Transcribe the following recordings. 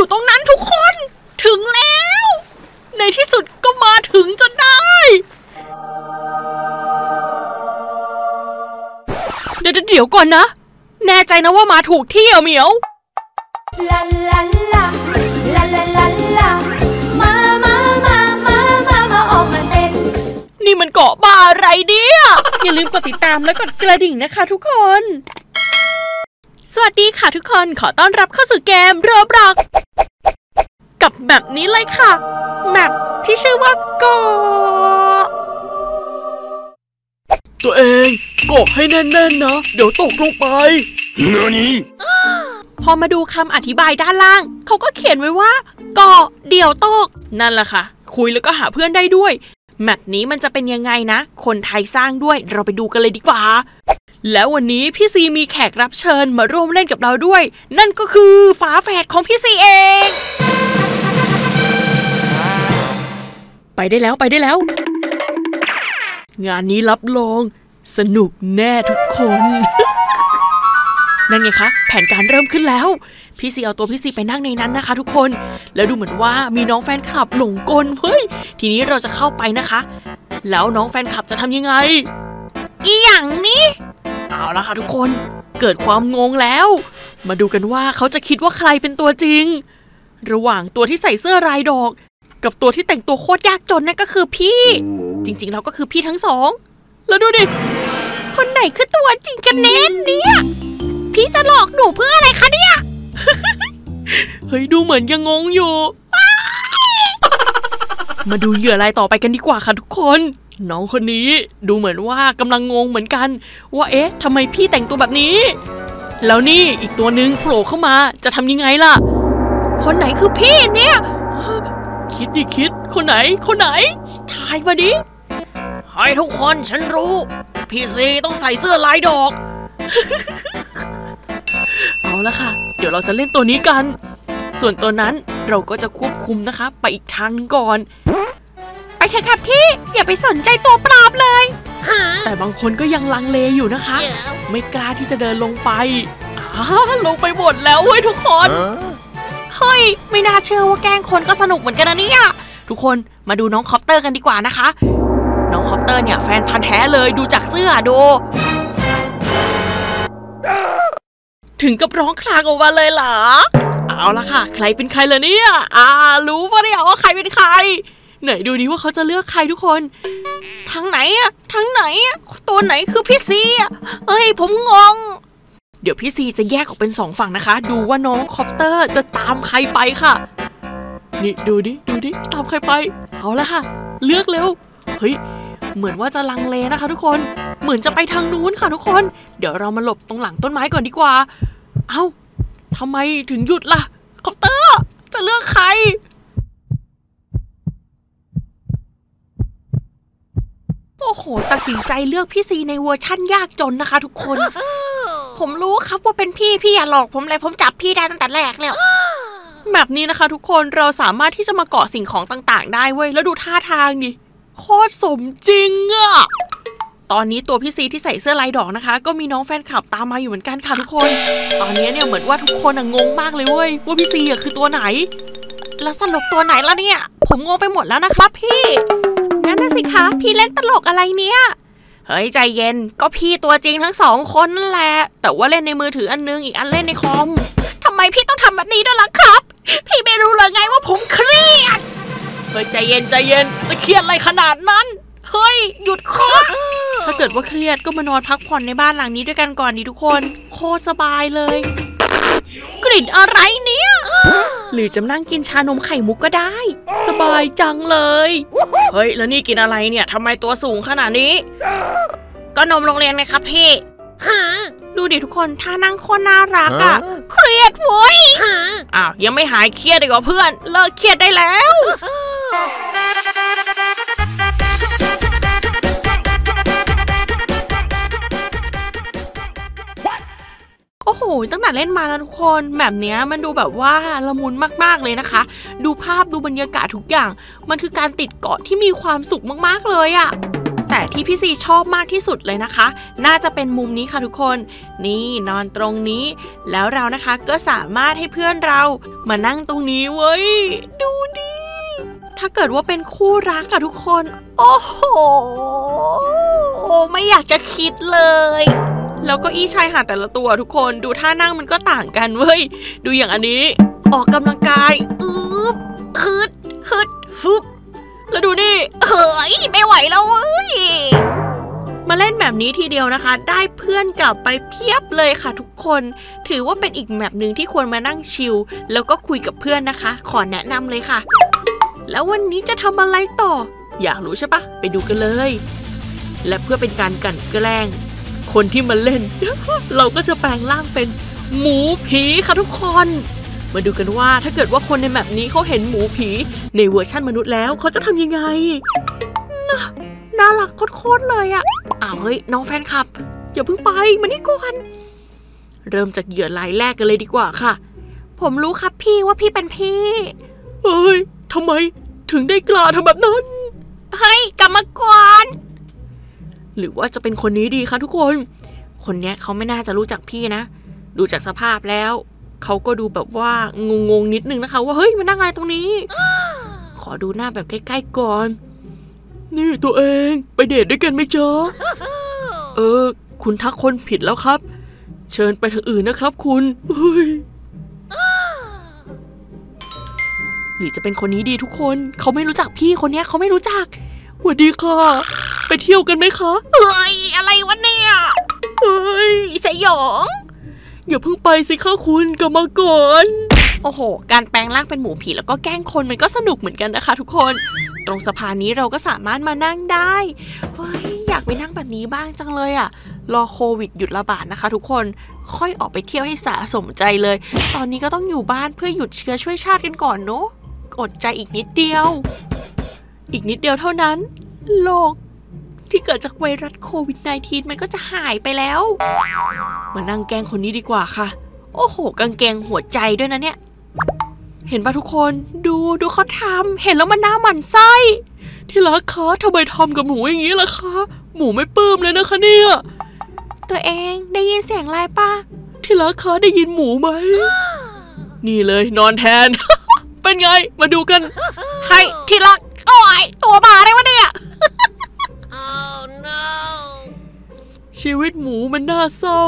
อยู่ตรงนั้นทุกคนถึงแล้วในที่สุดก็มาถึงจนได้เดี๋ยวก่อนนะแน่ใจนะว่ามาถูกที่เหมียวลาลาลาลาลาลาลามามามามามามาออกมาเต้นนี่มันเกาะบ้าอะไรเนี่ยอย่าลืมกดติดตามและกดกระดิ่งนะคะทุกคนสวัสดีค่ะทุกคนขอต้อนรับเข้าสู่เกม Roblox กับแมปนี้เลยค่ะแมปที่ชื่อว่าเกาะตัวเองเกาะให้แน่นๆนะเดี๋ยวตกลงไปเนื้อนี้พอมาดูคำอธิบายด้านล่างเขาก็เขียนไว้ว่าเกาะเดี่ยวตกนั่นแหละค่ะคุยแล้วก็หาเพื่อนได้ด้วยแมปนี้มันจะเป็นยังไงนะคนไทยสร้างด้วยเราไปดูกันเลยดีกว่าแล้ววันนี้พี่ซีมีแขกรับเชิญมาร่วมเล่นกับเราด้วยนั่นก็คือฝาแฝดของพี่ซีเองไปได้แล้วไปได้แล้วงานนี้รับรองสนุกแน่ทุกคน นั่นไงคะแผนการเริ่มขึ้นแล้วพี่ซีเอาตัวพี่ซีไปนั่งในนั้นนะคะทุกคนแล้วดูเหมือนว่ามีน้องแฟนคลับหลงกลเฮ้ยทีนี้เราจะเข้าไปนะคะแล้วน้องแฟนคลับจะทำยังไงอีหยังนี้เอาละค่ะทุกคนเกิดความงงแล้วมาดูกันว่าเขาจะคิดว่าใครเป็นตัวจริงระหว่างตัวที่ใส่เสื้อลายดอกกับตัวที่แต่งตัวโคตรยากจนนั่นก็คือพี่จริงๆเราก็คือพี่ทั้งสองแล้วดูดิคนไหนคือตัวจริงกันแน่เนี่ยพี่จะหลอกหนูเพื่ออะไรคะเนี่ย เฮ้ยดูเหมือนยังงงอยู่ มาดูเหยื่อรายต่อไปกันดีกว่าค่ะทุกคนน้องคนนี้ดูเหมือนว่ากำลังงงเหมือนกันว่าเอ๊ะทำไมพี่แต่งตัวแบบนี้แล้วนี่อีกตัวนึงโผล่เข้ามาจะทำยังไงล่ะคนไหนคือพี่เนี่ยคิดดิคิดคนไหนคนไหนทายมาดิให้ทุกคนฉันรู้พี่ซีต้องใส่เสื้อลายดอก เอาละค่ะเดี๋ยวเราจะเล่นตัวนี้กันส่วนตัวนั้นเราก็จะควบคุมนะคะไปอีกทางนึงก่อนไปเถอะค่ะพี่อย่าไปสนใจตัวปราบเลย แต่บางคนก็ยังลังเลอยู่นะคะ ไม่กล้าที่จะเดินลงไปลงไปหมดแล้วเว้ยทุกคน เฮ้ยไม่น่าเชื่อว่าแกล้งคนก็สนุกเหมือนกันนะเนี่ยทุกคนมาดูน้องคอปเตอร์กันดีกว่านะคะน้องคอปเตอร์เนี่ยแฟนพันธุ์แท้เลยดูจากเสื้อดูถึงกับร้องครางออกมาเลยเหรอเอาละค่ะใครเป็นใครเลยเนี่ยรู้ปะเนี่ยว่าใครเป็นใครไหนดูดิว่าเขาจะเลือกใครทุกคนทางไหนอะทางไหนตัวไหนคือพี่ซีเฮ้ยผมงงเดี๋ยวพี่ซีจะแยกออกเป็นสองฝั่งนะคะดูว่าน้องคอปเตอร์จะตามใครไปค่ะนี่ดูดิดูดิตามใครไปเอาละค่ะเลือกเร็วเฮ้ยเหมือนว่าจะลังเลนะคะทุกคนเหมือนจะไปทางนู้นค่ะทุกคนเดี๋ยวเรามาหลบตรงหลังต้นไม้ก่อนดีกว่าเอ้าทำไมถึงหยุดล่ะคอปเตอร์จะเลือกใครโอ้โหตัดสินใจเลือกพี่ซีในเวอร์ชั่นยากจนนะคะทุกคนผมรู้ครับว่าเป็นพี่พี่อย่าหลอกผมเลยผมจับพี่ได้ตั้งแต่แรกแล้วแบบนี้นะคะทุกคนเราสามารถที่จะมาเกาะสิ่งของต่างๆได้เว้ยแล้วดูท่าทางดิโคตรสมจริงอะตอนนี้ตัวพี่ซีที่ใส่เสื้อลายดอกนะคะก็มีน้องแฟนคลับตามมาอยู่เหมือนกันค่ะทุกคนตอนนี้เนี่ยเหมือนว่าทุกคนงงมากเลยเว้ยว่าพี่ซีอะคือตัวไหนแล้วสรุปตัวไหนล่ะเนี่ยผมงงไปหมดแล้วนะครับพี่นั่นน่ะสิคะพี่เล่นตลกอะไรเนี่ยเฮ้ยใจเย็นก็พี่ตัวจริงทั้งสองคนนั่นแหละแต่ว่าเล่นในมือถืออันนึงอีกอันเล่นในคอมทำไมพี่ต้องทำแบบนี้ด้วยล่ะครับพี่ไม่รู้เลยไงว่าผมเครียดเฮ้ยใจเย็นใจเย็นจะเครียดอะไรขนาดนั้นเฮ้ยหยุดโคตรถ้าเกิดว่าเครียดก็มานอนพักผ่อนในบ้านหลังนี้ด้วยกันก่อนดีทุกคนโคตรสบายเลยกลิ่นอะไรเนี่ยหรือจะนั่งกินชานมไข่มุกก็ได้สบายจังเลยเฮ้ยแล้วนี่กินอะไรเนี่ยทำไมตัวสูงขนาดนี้ก็นมโรงเรียนไงครับพี่ดูดิทุกคนท่านั่งโคตรน่ารักอะเครียดโว้ยอ้าวยังไม่หายเครียดอีกเหรอเพื่อนเลิกเครียดได้แล้วโอ้โหตั้งแต่เล่นมานะทุกคนแบบนี้มันดูแบบว่าละมุนมากๆเลยนะคะดูภาพดูบรรยากาศทุกอย่างมันคือการติดเกาะที่มีความสุขมากๆเลยอะ แต่ที่พี่ซีชอบมากที่สุดเลยนะคะน่าจะเป็นมุมนี้ค่ะทุกคนนี่นอนตรงนี้แล้วเรานะคะก็สามารถให้เพื่อนเรามานั่งตรงนี้เว้ยดูดิถ้าเกิดว่าเป็นคู่รักอะทุกคนโอ้โหไม่อยากจะคิดเลยแล้วก็อี้ชายหาดแต่ละตัวทุกคนดูท่านั่งมันก็ต่างกันเว้ยดูอย่างอันนี้ออกกำลังกายฮึดแล้วดูนี่เฮ้ยไม่ไหวแล้วเว้ยมาเล่นแบบนี้ทีเดียวนะคะได้เพื่อนกลับไปเพียบเลยค่ะทุกคนถือว่าเป็นอีกแบบหนึ่งที่ควรมานั่งชิลแล้วก็คุยกับเพื่อนนะคะขอแนะนำเลยค่ะแล้ววันนี้จะทำอะไรต่ออยากรู้ใช่ปะไปดูกันเลยและเพื่อเป็นการกลั่นแกล้งคนที่มาเล่น เราก็จะแปลงร่างเป็นหมูผีค่ะทุกคนมาดูกันว่าถ้าเกิดว่าคนในแมปนี้เขาเห็นหมูผีในเวอร์ชั่นมนุษย์แล้วเขาจะทำยังไงน่ารักโคตรเลยอ่ะเฮ้ยน้องแฟนคลับอย่าเพิ่งไปมานี่ก่อนเริ่มจากเหยื่อรายแรกกันเลยดีกว่าค่ะผมรู้ครับพี่ว่าพี่เป็นพี่เฮ้ยทำไมถึงได้กล้าทำแบบนั้นให้กลับมาก่อนหรือว่าจะเป็นคนนี้ดีคะทุกคนคนนี้เขาไม่น่าจะรู้จักพี่นะดูจากสภาพแล้วเขาก็ดูแบบว่างงๆนิดนึงนะคะว่าเฮ้ยมันนั่งอะไรตรงนี้ ขอดูหน้าแบบใกล้ๆก่อนนี่ตัวเองไปเดทด้วยกันไหมจ๊ะ คุณทักคนผิดแล้วครับเชิญไปทางอื่นนะครับคุณเฮ้ย หรือจะเป็นคนนี้ดีทุกคนเขาไม่รู้จักพี่คนนี้เขาไม่รู้จักหวัดดีค่ะไปเที่ยวกันไหมคะเฮ้ยอะไรวะเนี่ยเฮ้ยสยองอย่าเพิ่งไปสิค่ะคุณกลับมาก่อนโอ้โหการแปลงร่างเป็นหมูผีแล้วก็แกล้งคนมันก็สนุกเหมือนกันนะคะทุกคนตรงสะพานนี้เราก็สามารถมานั่งได้เฮ้ยอยากไปนั่งแบบนี้บ้างจังเลยอะรอโควิดหยุดระบาดนะคะทุกคนค่อยออกไปเที่ยวให้สะสมใจเลยตอนนี้ก็ต้องอยู่บ้านเพื่อหยุดเชื้อช่วยชาติกันก่อนเนาะอดใจอีกนิดเดียวเท่านั้นโลกที่เกิดจากไวรัสโควิด -19 มันก็จะหายไปแล้วมานั่งแกล้งคนนี้ดีกว่าค่ะโอ้โหกางเกงหัวใจด้วยนะเนี่ยเห็นป่ะทุกคนดูเขาทำเห็นแล้วมันน่าหมั่นไส้ที่รักคะทำไมทำกับหมูอย่างนี้ล่ะคะหมูไม่ปลื้มเลยนะคะเนี่ยตัวเองได้ยินเสียงอะไรป่ะที่รักคะได้ยินหมูไหม นี่เลยนอนแทน เป็นไงมาดูกัน ให้ที่รักโอ้ยตัวบาได้วะเนี่ยชีวิตหมูมันน่าเศร้า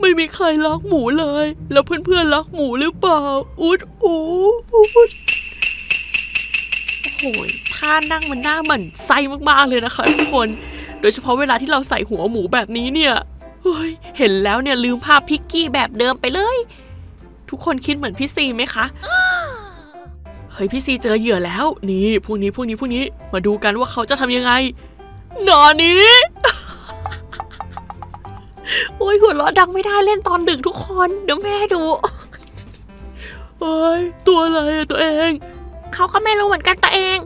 ไม่มีใครรักหมูเลยแล้วเพื่อนๆรักหมูหรือเปล่าอูดโอ้ยท่านั่งมันน่าหมั่นไส้มากๆเลยนะคะทุกคนโดยเฉพาะเวลาที่เราใส่หัวหมูแบบนี้เนี่ยเห็นแล้วเนี่ยลืมภาพพิกกี้แบบเดิมไปเลยทุกคนคิดเหมือนพี่ซีไหมคะเฮ้ยพี่ซีเจอเหยื่อแล้วนี่พวกนี้มาดูกันว่าเขาจะทำยังไงนอนนี้โอ้ยหัวเราะดังไม่ได้เล่นตอนดึกทุกคนเดี๋ยวแม่ดูโอ้ยตัวอะไรอะตัวเองเขาก็ไม่รู้เหมือนกันตัวเอง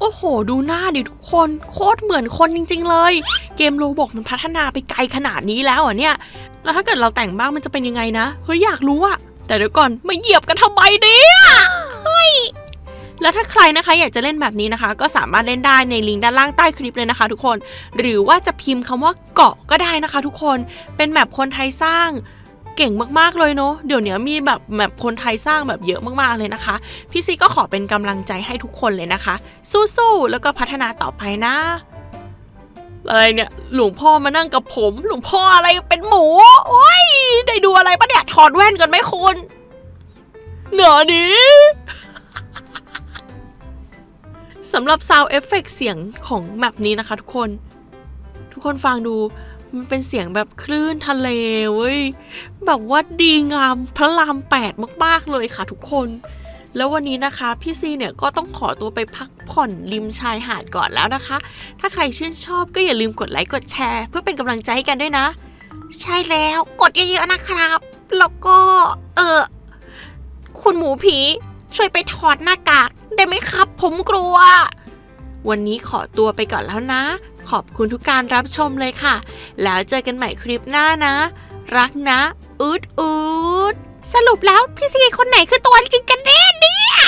โอ้โหดูหน้าดิทุกคนโคตรเหมือนคนจริงๆเลยเกมโรบล็อกมันพัฒนาไปไกลขนาดนี้แล้วอ่ะเนี่ยแล้วถ้าเกิดเราแต่งบ้างมันจะเป็นยังไงนะเฮ้ยอยากรู้อะแต่เดี๋ยวก่อนมาเหยียบกันทำไมเนี่ยเฮ้ยแล้วถ้าใครนะคะอยากจะเล่นแบบนี้นะคะก็สามารถเล่นได้ในลิงก์ด้านล่างใต้คลิปเลยนะคะทุกคนหรือว่าจะพิมพ์คำว่าเกาะก็ได้นะคะทุกคนเป็นแมปคนไทยสร้างเก่งมากๆเลยเนาะเดี๋ยวนี้มีแบบแมปคนไทยสร้างแบบเยอะมากๆเลยนะคะพี่ซีก็ขอเป็นกำลังใจให้ทุกคนเลยนะคะสู้ๆแล้วก็พัฒนาต่อไปนะอะไรเนี่ยหลวงพ่อมานั่งกับผมหลวงพ่ออะไรเป็นหมูโอ้ยได้ดูอะไรปะเนี่ยถอดแว่นกันไหมคุณหน่อนี้สำหรับซาวด์เอฟเฟกต์เสียงของแมปนี้นะคะทุกคนฟังดูมันเป็นเสียงแบบคลื่นทะเลเว้ยแบบว่าดีงามพระราม8มากๆเลยค่ะทุกคนแล้ววันนี้นะคะพี่ซีเนี่ยก็ต้องขอตัวไปพักผ่อนริมชายหาดก่อนแล้วนะคะถ้าใครชื่นชอบก็อย่าลืมกดไลค์กดแชร์เพื่อเป็นกำลังใจให้กันด้วยนะใช่แล้วกดเยอะๆนะครับแล้วก็คุณหมูผีช่วยไปถอดหน้ากากได้ไหมครับผมกลัววันนี้ขอตัวไปก่อนแล้วนะขอบคุณทุกการรับชมเลยค่ะแล้วเจอกันใหม่คลิปหน้านะรักนะสรุปแล้วพี่ซีคนไหนคือตัวจริงกันแน่เนี่ย